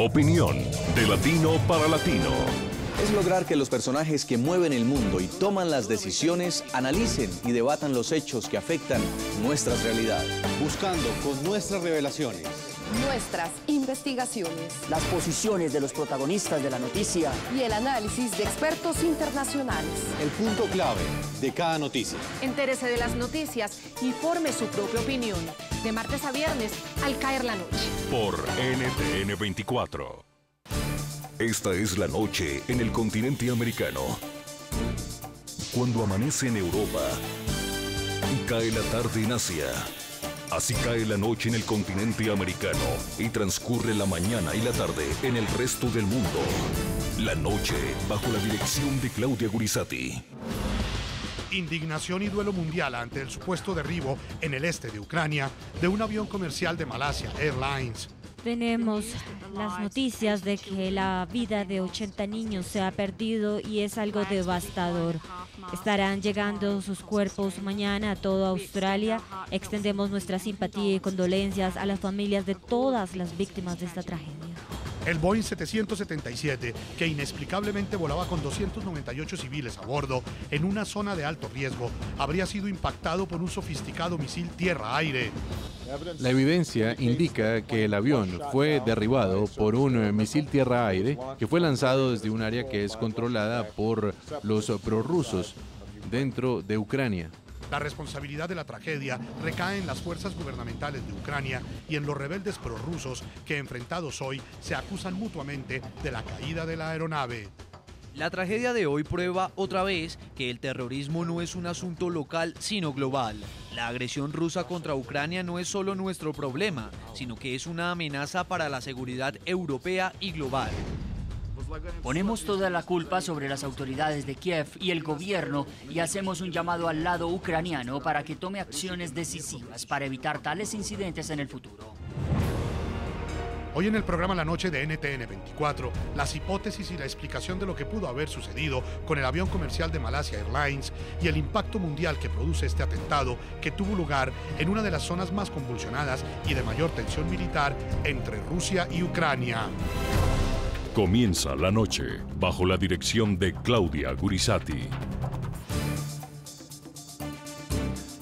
Opinión de Latino para Latino. Es lograr que los personajes que mueven el mundo y toman las decisiones analicen y debatan los hechos que afectan nuestras realidades. Buscando con nuestras revelaciones, nuestras investigaciones, las posiciones de los protagonistas de la noticia y el análisis de expertos internacionales. El punto clave de cada noticia. Entérese de las noticias y forme su propia opinión. De martes a viernes, al caer la noche. Por NTN 24. Esta es la noche en el continente americano. Cuando amanece en Europa y cae la tarde en Asia, así cae la noche en el continente americano y transcurre la mañana y la tarde en el resto del mundo. La noche bajo la dirección de Claudia Gurisatti. Indignación y duelo mundial ante el supuesto derribo en el este de Ucrania de un avión comercial de Malaysia Airlines. Tenemos las noticias de que la vida de 80 niños se ha perdido y es algo devastador. Estarán llegando sus cuerpos mañana a toda Australia. Extendemos nuestra simpatía y condolencias a las familias de todas las víctimas de esta tragedia. El Boeing 777, que inexplicablemente volaba con 298 civiles a bordo en una zona de alto riesgo, habría sido impactado por un sofisticado misil tierra-aire. La evidencia indica que el avión fue derribado por un misil tierra-aire que fue lanzado desde un área que es controlada por los prorrusos dentro de Ucrania. La responsabilidad de la tragedia recae en las fuerzas gubernamentales de Ucrania y en los rebeldes prorrusos que, enfrentados hoy, se acusan mutuamente de la caída de la aeronave. La tragedia de hoy prueba otra vez que el terrorismo no es un asunto local, sino global. La agresión rusa contra Ucrania no es solo nuestro problema, sino que es una amenaza para la seguridad europea y global. Ponemos toda la culpa sobre las autoridades de Kiev y el gobierno y hacemos un llamado al lado ucraniano para que tome acciones decisivas para evitar tales incidentes en el futuro. Hoy en el programa La Noche de NTN 24, las hipótesis y la explicación de lo que pudo haber sucedido con el avión comercial de Malaysia Airlines y el impacto mundial que produce este atentado que tuvo lugar en una de las zonas más convulsionadas y de mayor tensión militar entre Rusia y Ucrania. Comienza la noche bajo la dirección de Claudia Gurisatti.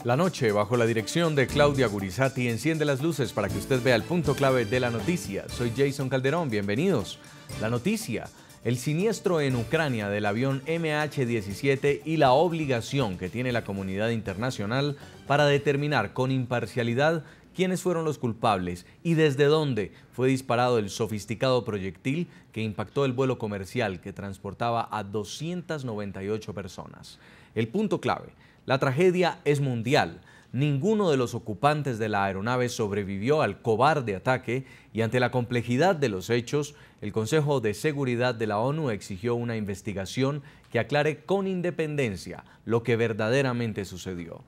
La noche, bajo la dirección de Claudia Gurisatti, enciende las luces para que usted vea el punto clave de la noticia. Soy Jason Calderón, bienvenidos. La noticia, el siniestro en Ucrania del avión MH17 y la obligación que tiene la comunidad internacional para determinar con imparcialidad quiénes fueron los culpables y desde dónde fue disparado el sofisticado proyectil que impactó el vuelo comercial que transportaba a 298 personas. El punto clave. La tragedia es mundial. Ninguno de los ocupantes de la aeronave sobrevivió al cobarde ataque y ante la complejidad de los hechos, el Consejo de Seguridad de la ONU exigió una investigación que aclare con independencia lo que verdaderamente sucedió.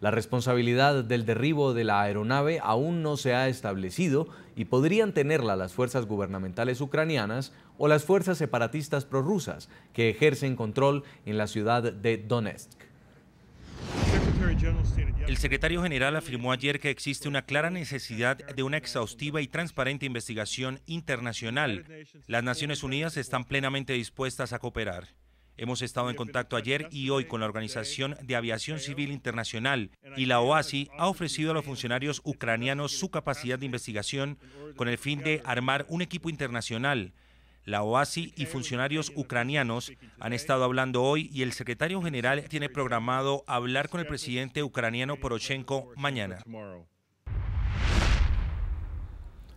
La responsabilidad del derribo de la aeronave aún no se ha establecido y podrían tenerla las fuerzas gubernamentales ucranianas o las fuerzas separatistas prorrusas que ejercen control en la ciudad de Donetsk. El secretario general afirmó ayer que existe una clara necesidad de una exhaustiva y transparente investigación internacional. Las Naciones Unidas están plenamente dispuestas a cooperar. Hemos estado en contacto ayer y hoy con la Organización de Aviación Civil Internacional y la OACI ha ofrecido a los funcionarios ucranianos su capacidad de investigación con el fin de armar un equipo internacional. La OACI y funcionarios ucranianos han estado hablando hoy y el secretario general tiene programado hablar con el presidente ucraniano Poroshenko mañana.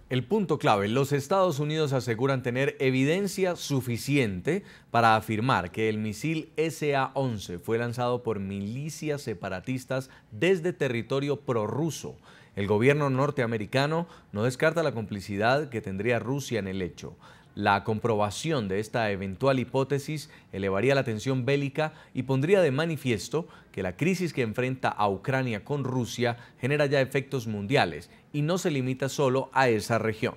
El punto clave, los Estados Unidos aseguran tener evidencia suficiente para afirmar que el misil SA-11 fue lanzado por milicias separatistas desde territorio prorruso. El gobierno norteamericano no descarta la complicidad que tendría Rusia en el hecho. La comprobación de esta eventual hipótesis elevaría la tensión bélica y pondría de manifiesto que la crisis que enfrenta a Ucrania con Rusia genera ya efectos mundiales y no se limita solo a esa región.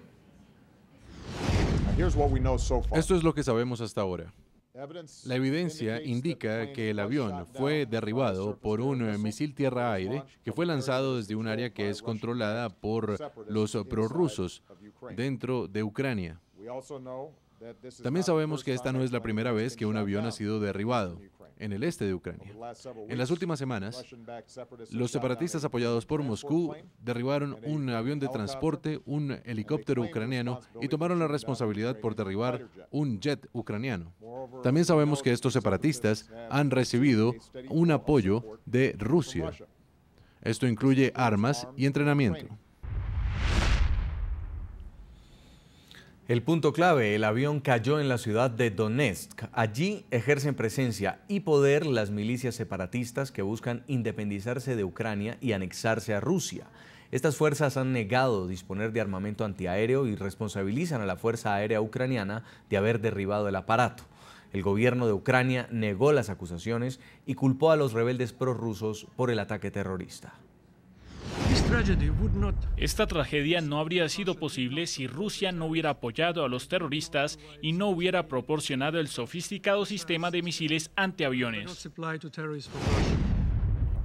Esto es lo que sabemos hasta ahora. La evidencia indica que el avión fue derribado por un misil tierra-aire que fue lanzado desde un área que es controlada por los prorrusos dentro de Ucrania. También sabemos que esta no es la primera vez que un avión ha sido derribado en el este de Ucrania. En las últimas semanas, los separatistas apoyados por Moscú derribaron un avión de transporte, un helicóptero ucraniano y tomaron la responsabilidad por derribar un jet ucraniano. También sabemos que estos separatistas han recibido un apoyo de Rusia. Esto incluye armas y entrenamiento. El punto clave, el avión cayó en la ciudad de Donetsk. Allí ejercen presencia y poder las milicias separatistas que buscan independizarse de Ucrania y anexarse a Rusia. Estas fuerzas han negado disponer de armamento antiaéreo y responsabilizan a la Fuerza Aérea Ucraniana de haber derribado el aparato. El gobierno de Ucrania negó las acusaciones y culpó a los rebeldes prorrusos por el ataque terrorista. Esta tragedia no habría sido posible si Rusia no hubiera apoyado a los terroristas y no hubiera proporcionado el sofisticado sistema de misiles antiaviones.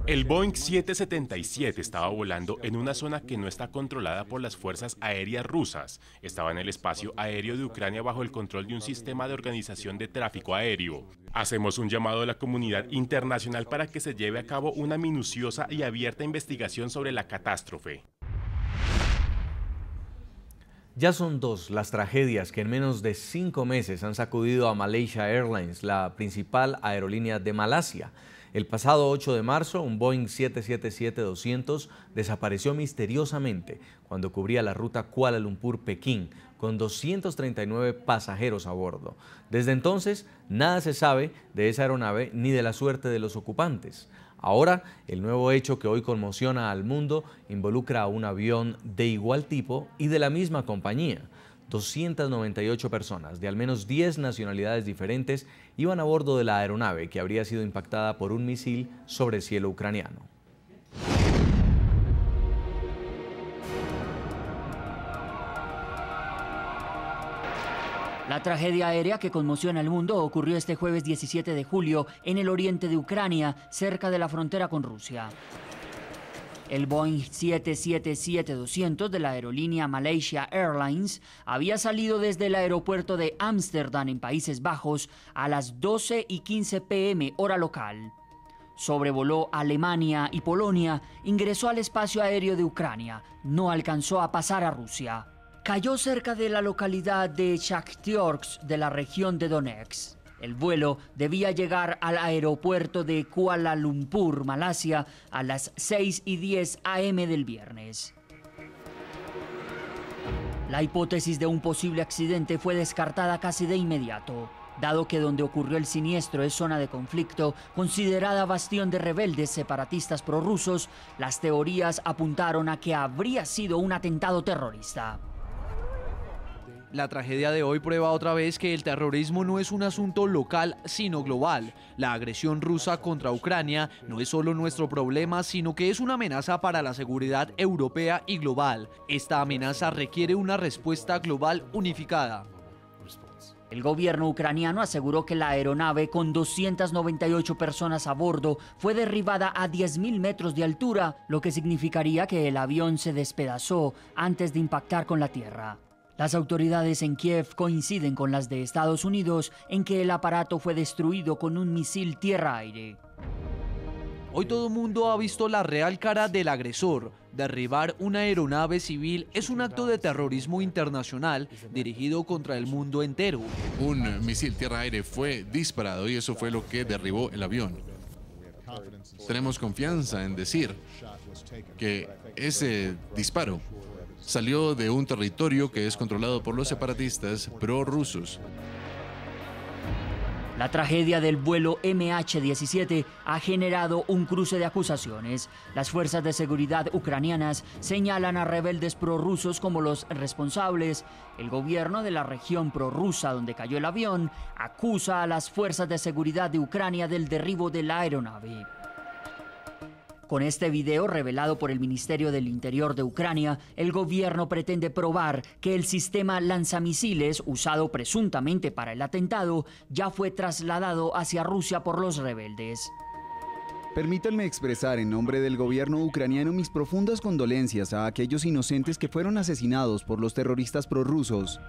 El Boeing 777 estaba volando en una zona que no está controlada por las fuerzas aéreas rusas. Estaba en el espacio aéreo de Ucrania bajo el control de un sistema de organización de tráfico aéreo. Hacemos un llamado a la comunidad internacional para que se lleve a cabo una minuciosa y abierta investigación sobre la catástrofe. Ya son dos las tragedias que en menos de 5 meses han sacudido a Malaysia Airlines, la principal aerolínea de Malasia. El pasado 8 de marzo, un Boeing 777-200 desapareció misteriosamente cuando cubría la ruta Kuala Lumpur-Pekín, con 239 pasajeros a bordo. Desde entonces, nada se sabe de esa aeronave ni de la suerte de los ocupantes. Ahora, el nuevo hecho que hoy conmociona al mundo involucra a un avión de igual tipo y de la misma compañía. 298 personas de al menos 10 nacionalidades diferentes iban a bordo de la aeronave que habría sido impactada por un misil sobre cielo ucraniano. La tragedia aérea que conmociona al mundo ocurrió este jueves 17 de julio en el oriente de Ucrania, cerca de la frontera con Rusia. El Boeing 777-200 de la aerolínea Malaysia Airlines había salido desde el aeropuerto de Ámsterdam en Países Bajos a las 12:15 p.m. hora local. Sobrevoló Alemania y Polonia, ingresó al espacio aéreo de Ucrania, no alcanzó a pasar a Rusia. Cayó cerca de la localidad de Chaktiorsk de la región de Donetsk. El vuelo debía llegar al aeropuerto de Kuala Lumpur, Malasia, a las 6:10 a.m. del viernes. La hipótesis de un posible accidente fue descartada casi de inmediato, dado que donde ocurrió el siniestro es zona de conflicto, considerada bastión de rebeldes separatistas prorrusos. Las teorías apuntaron a que habría sido un atentado terrorista. La tragedia de hoy prueba otra vez que el terrorismo no es un asunto local, sino global. La agresión rusa contra Ucrania no es solo nuestro problema, sino que es una amenaza para la seguridad europea y global. Esta amenaza requiere una respuesta global unificada. El gobierno ucraniano aseguró que la aeronave, con 298 personas a bordo, fue derribada a 10.000 metros de altura, lo que significaría que el avión se despedazó antes de impactar con la tierra. Las autoridades en Kiev coinciden con las de Estados Unidos en que el aparato fue destruido con un misil tierra-aire. Hoy todo el mundo ha visto la real cara del agresor. Derribar una aeronave civil es un acto de terrorismo internacional dirigido contra el mundo entero. Un misil tierra-aire fue disparado y eso fue lo que derribó el avión. Tenemos confianza en decir que ese disparo salió de un territorio que es controlado por los separatistas prorrusos. La tragedia del vuelo MH17 ha generado un cruce de acusaciones. Las fuerzas de seguridad ucranianas señalan a rebeldes prorrusos como los responsables. El gobierno de la región prorrusa donde cayó el avión acusa a las fuerzas de seguridad de Ucrania del derribo de la aeronave. Con este video revelado por el Ministerio del Interior de Ucrania, el gobierno pretende probar que el sistema lanzamisiles usado presuntamente para el atentado ya fue trasladado hacia Rusia por los rebeldes. Permítanme expresar en nombre del gobierno ucraniano mis profundas condolencias a aquellos inocentes que fueron asesinados por los terroristas prorrusos.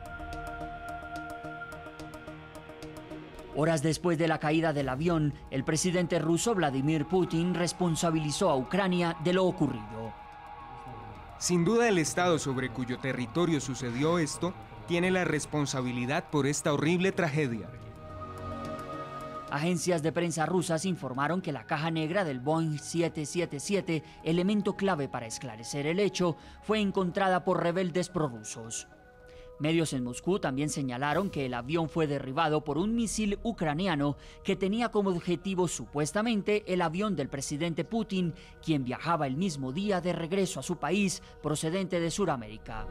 Horas después de la caída del avión, el presidente ruso Vladimir Putin responsabilizó a Ucrania de lo ocurrido. Sin duda, el Estado sobre cuyo territorio sucedió esto tiene la responsabilidad por esta horrible tragedia. Agencias de prensa rusas informaron que la caja negra del Boeing 777, elemento clave para esclarecer el hecho, fue encontrada por rebeldes prorrusos. Medios en Moscú también señalaron que el avión fue derribado por un misil ucraniano que tenía como objetivo supuestamente el avión del presidente Putin, quien viajaba el mismo día de regreso a su país procedente de Sudamérica.